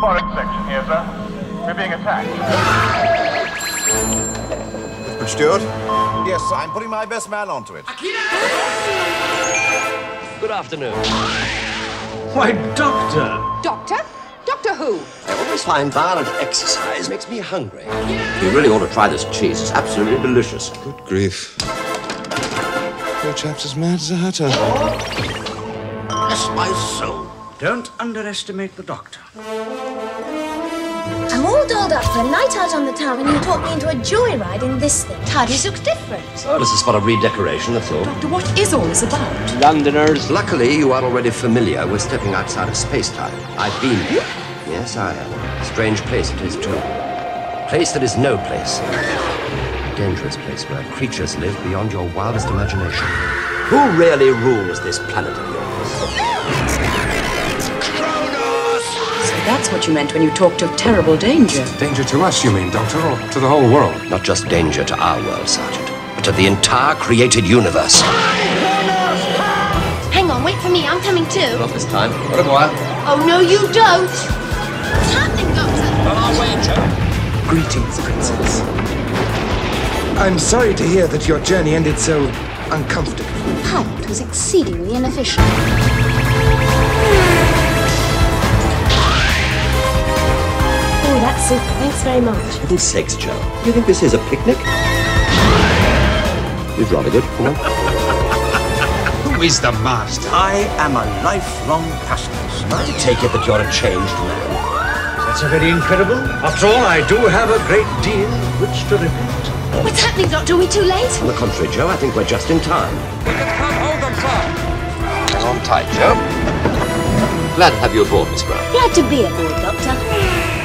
Forex section here, sir. We're being attacked. Mr. Stewart? Yes, I'm putting my best man onto it. Good afternoon. Why, Doctor! Doctor? Doctor who? I always find violent exercise makes me hungry. You really ought to try this cheese. It's absolutely delicious. Good grief. Poor chap's as mad as a hatter. Bless my soul. Don't underestimate the doctor. I'm all dolled up for a night out on the town and you talk me into a joyride in this thing. Hardly looks different. Oh, this is for a redecoration, that's all. Doctor, what is all this about? Londoners. Luckily, you are already familiar with stepping outside of space-time. I've been here. Yes, I am. Strange place it is, too. Place that is no place. A dangerous place where creatures live beyond your wildest imagination. Who really rules this planet of yours? That's what you meant when you talked of terrible danger. Danger to us, you mean, Doctor, or to the whole world? Not just danger to our world, Sergeant, but to the entire created universe. Hang on, wait for me, I'm coming too. Not this time. What a while. Oh, no, you don't. What's happening, Doctor? On our way, Joe. Greetings, Princess. I'm sorry to hear that your journey ended so uncomfortably. The pilot was exceedingly inefficient. That's it. Thanks very much. For goodness sakes, Joe. Do you think this is a picnic? We've rather good fun. Who is the master? I am a lifelong passenger. I take it that you're a changed man. That's a very incredible. After all, I do have a great deal which to repent. What's happening, Doctor? Are we too late? On the contrary, Joe, I think we're just in time. We can't hold them firm. Hang on tight, Joe. Glad to have you aboard, Miss Brown. Glad to be aboard, Doctor.